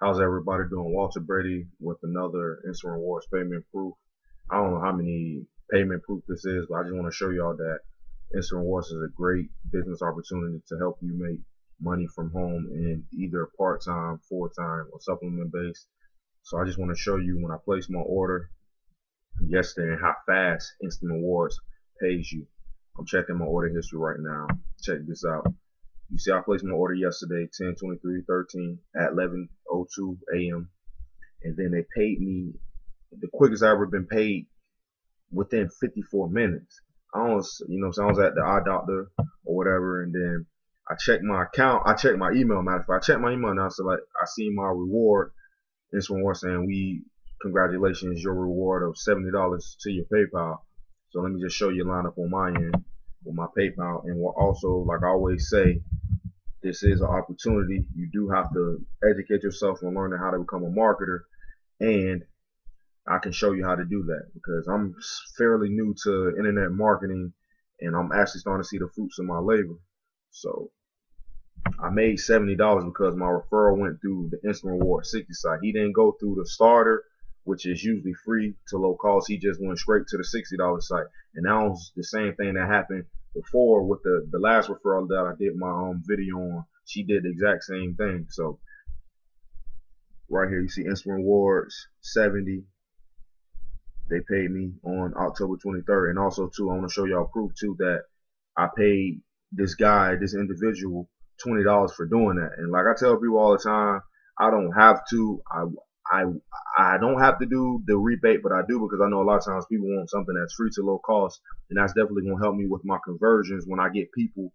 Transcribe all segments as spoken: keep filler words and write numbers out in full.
How's everybody doing? Walter Brady with another Instant Rewards payment proof. I don't know how many payment proof this is, but I just want to show y'all that Instant Rewards is a great business opportunity to help you make money from home in either part-time, full-time, or supplement-based. So I just want to show you when I placed my order yesterday and how fast Instant Rewards pays you. I'm checking my order history right now. Check this out. You see, I placed my order yesterday, ten twenty-three thirteen at eleven oh two a m And then they paid me the quickest I've ever been paid within fifty-four minutes. I was, you know, so I was at the eye doctor or whatever, and then I checked my account. I checked my email. Matter of fact, I checked my email now. So like, I see my reward. This one was saying, "We congratulations, your reward of seventy dollars to your PayPal." So let me just show you a lineup on my end with my PayPal, and we'll also, like I always say, this is an opportunity. You do have to educate yourself on learning how to become a marketer, and I can show you how to do that because I'm fairly new to internet marketing, and I'm actually starting to see the fruits of my labor. So I made seventy dollars because my referral went through the Instant Rewards sixty site. He didn't go through the starter, which is usually free to low cost. He just went straight to the sixty dollar site, and that was the same thing that happened before with the the last referral that I did my um video on. She did the exact same thing. So right here you see Instant Rewards seventy. They paid me on October twenty-third, and also too, I want to show y'all proof too that I paid this guy, this individual, twenty dollars for doing that. And like I tell people all the time, I don't have to. I I I don't have to do the rebate, but I do because I know a lot of times people want something that's free to low cost, and that's definitely gonna help me with my conversions when I get people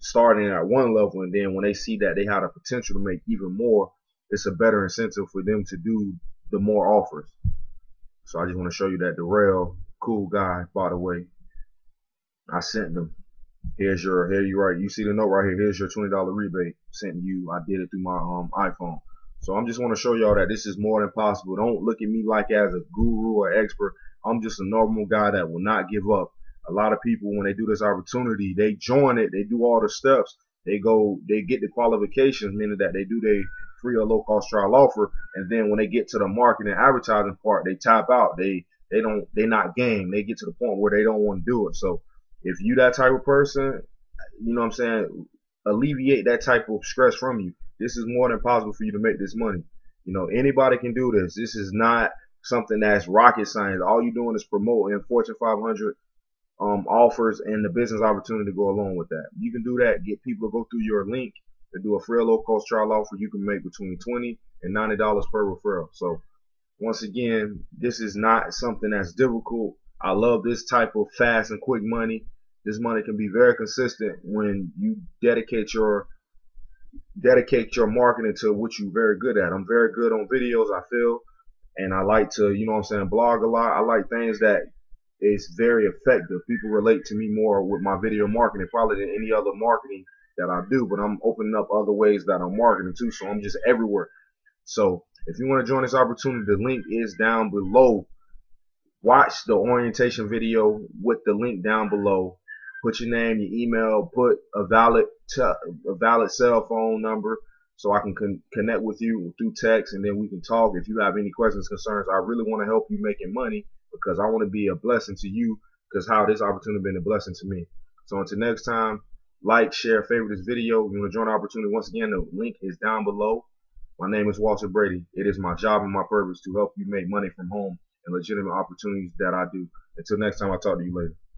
starting at one level, and then when they see that they have the potential to make even more, it's a better incentive for them to do the more offers. So I just want to show you that Darrell, cool guy by the way, I sent them. Here's your, here you right. You see the note right here. Here's your twenty dollar rebate. Sent you. I did it through my um iPhone. So I'm just want to show y'all that this is more than possible. Don't look at me like as a guru or expert. I'm just a normal guy that will not give up. A lot of people, when they do this opportunity, they join it, they do all the steps, they go, they get the qualifications, meaning that they do their free or low cost trial offer, and then when they get to the marketing and advertising part, they tap out. They they don't they're not game. They get to the point where they don't want to do it. So if you that type of person, you know what I'm saying, alleviate that type of stress from you. This is more than possible for you to make this money. You know, anybody can do this. This is not something that's rocket science. All you're doing is promoting Fortune five hundred um, offers and the business opportunity to go along with that. You can do that. Get people to go through your link to do a free or low cost trial offer. You can make between twenty and ninety dollars per referral. So once again, this is not something that's difficult. I love this type of fast and quick money. This money can be very consistent when you dedicate your dedicate your marketing to what you're very good at. I'm very good on videos, I feel, and I like to, you know what I'm saying, blog a lot. I like things that is very effective. People relate to me more with my video marketing probably than any other marketing that I do, but I'm opening up other ways that I'm marketing too, so I'm just everywhere. So if you want to join this opportunity, the link is down below. Watch the orientation video with the link down below. Put your name, your email, put a valid a valid cell phone number so I can con connect with you through text, and then we can talk if you have any questions, concerns. I really want to help you making money because I want to be a blessing to you, because how this opportunity been a blessing to me. So until next time, like, share, favorite this video. If you want to join the opportunity, once again, the link is down below. My name is Walter Brady. It is my job and my purpose to help you make money from home and legitimate opportunities that I do. Until next time, I'll talk to you later.